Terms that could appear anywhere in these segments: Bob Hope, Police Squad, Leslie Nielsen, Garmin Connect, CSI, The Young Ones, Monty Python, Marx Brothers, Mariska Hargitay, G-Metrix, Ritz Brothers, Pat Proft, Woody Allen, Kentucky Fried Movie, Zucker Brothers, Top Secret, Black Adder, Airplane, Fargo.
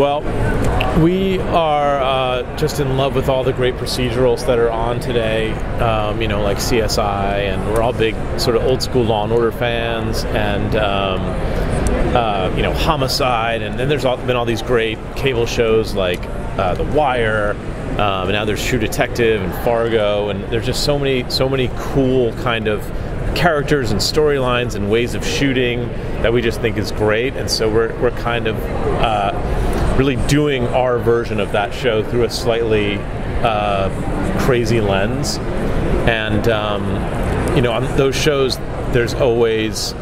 Well, we are just in love with all the great procedurals that are on today, you know, like CSI, and we're all big sort of old school Law & Order fans, and you know, Homicide, and then there's been all these great cable shows like The Wire, and now there's True Detective and Fargo, and there's just so many cool kind of characters and storylines and ways of shooting that we just think is great, and so we're kind of really doing our version of that show through a slightly crazy lens. And you know, on those shows there's always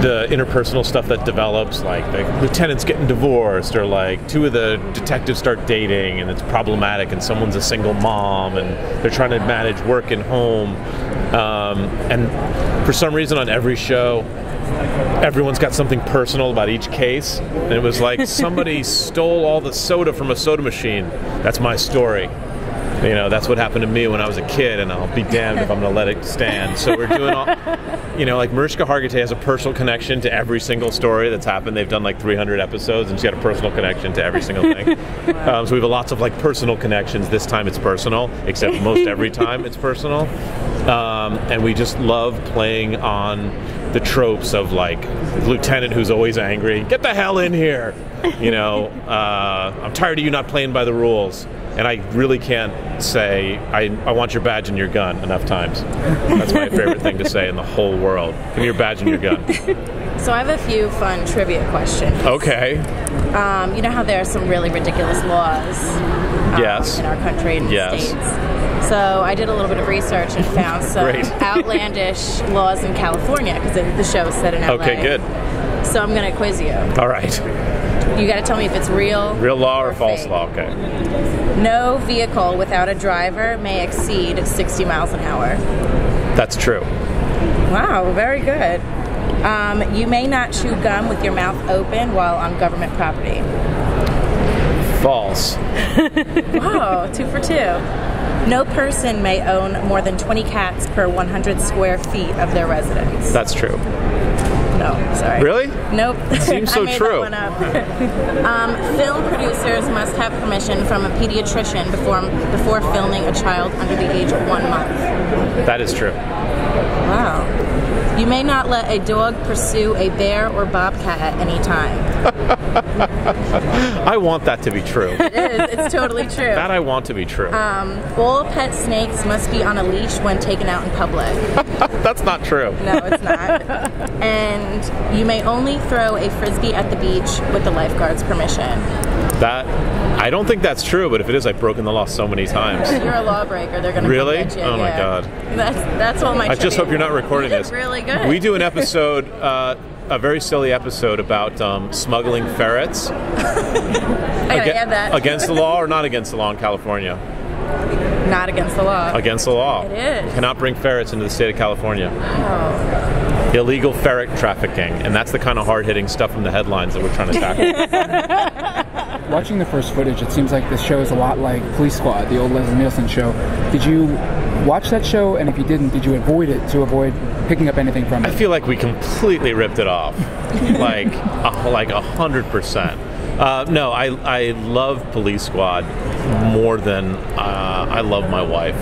the interpersonal stuff that develops, like the lieutenants getting divorced, or like two of the detectives start dating and it's problematic and someone's a single mom and they're trying to manage work and home. And for some reason on every show, everyone's got something personal about each case. And it was like, somebody stole all the soda from a soda machine. That's my story. You know, that's what happened to me when I was a kid, and I'll be damned if I'm going to let it stand. So we're doing all, you know, like Mariska Hargitay has a personal connection to every single story that's happened. They've done like 300 episodes, and she's got a personal connection to every single thing. Wow. So we have lots of like personal connections. This time it's personal, except most every time it's personal. And we just love playing on the tropes of like the lieutenant who's always angry. Get the hell in here! You know, I'm tired of you not playing by the rules. And I really can't say, I want your badge and your gun enough times. That's my favorite thing to say in the whole world. Give me your badge and your gun. So I have a few fun trivia questions. Okay. You know how there are some really ridiculous laws in our country and states? So I did a little bit of research and found some outlandish laws in California, because the show is set in LA. Okay, good. So I'm going to quiz you. All right. You got to tell me if it's real law or false law. Okay. No vehicle without a driver may exceed 60 miles an hour. That's true. Wow, very good. You may not chew gum with your mouth open while on government property. False. Wow, 2 for 2. No person may own more than 20 cats per 100 square feet of their residence. That's true. No, sorry. Really? Nope. Seems so true. I made that one up. Film producers must have permission from a pediatrician before filming a child under the age of 1 month. That is true. Wow. You may not let a dog pursue a bear or bobcat at any time. I want that to be true. It is. It's totally true. That I want to be true. All pet snakes must be on a leash when taken out in public. That's not true. No, it's not. And you may only throw a frisbee at the beach with the lifeguard's permission. That, I don't think that's true, but if it is, I've broken the law so many times. You're a lawbreaker. They're going to really? Come at you. Oh my God. That's all my. I just hope you're not recording this. Really good. We do an episode, a very silly episode about smuggling ferrets. I gotta add that. Against the law or not against the law in California? Not against the law. Against the law. It is. You cannot bring ferrets into the state of California. Oh. Illegal ferret trafficking, and that's the kind of hard-hitting stuff from the headlines that we're trying to tackle. Watching the first footage, it seems like this show is a lot like Police Squad, the old Leslie Nielsen show. Did you watch that show, and if you didn't, did you avoid it to avoid picking up anything from it? I feel like we completely ripped it off, like 100%. No, I love Police Squad more than I love my wife.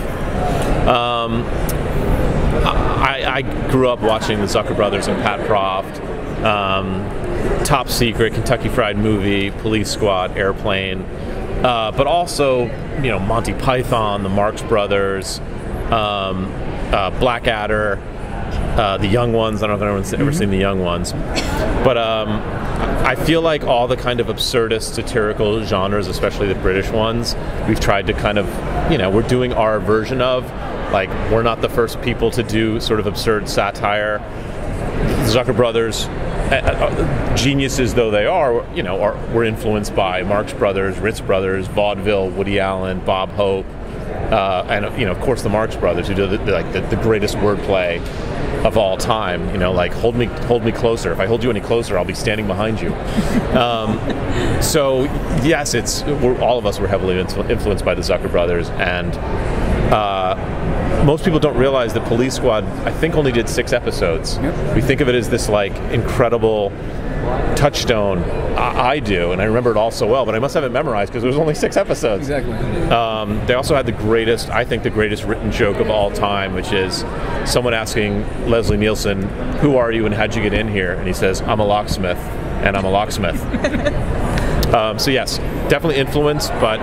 I grew up watching the Zucker Brothers and Pat Proft, Top Secret, Kentucky Fried Movie, Police Squad, Airplane, but also, you know, Monty Python, the Marx Brothers, Black Adder, The Young Ones. I don't know if anyone's ever seen The Young Ones, but I feel like all the kind of absurdist satirical genres, especially the British ones, we've tried to kind of, you know, we're doing our version of. Like, we're not the first people to do sort of absurd satire. Zucker Brothers, geniuses though they are, you know, were influenced by Marx Brothers, Ritz Brothers, vaudeville, Woody Allen, Bob Hope, and, you know, of course the Marx Brothers, who do the greatest wordplay of all time. You know, like, hold me closer. If I hold you any closer, I'll be standing behind you. So yes, all of us were heavily influenced by the Zucker Brothers, and most people don't realize that Police Squad, I think, only did 6 episodes. Yep. We think of it as this like incredible touchstone. I do, and I remember it all so well, but I must have it memorized because there was only 6 episodes. Exactly. They also had the greatest, I think the greatest written joke of all time, which is someone asking Leslie Nielsen, who are you and how'd you get in here? And he says, I'm a locksmith, and I'm a locksmith. So yes, definitely influenced, but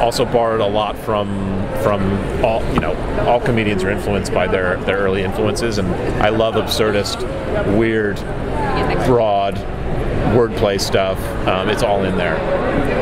also borrowed a lot from all, you know, all comedians are influenced by their early influences, and I love absurdist, weird, broad, wordplay stuff. It's all in there.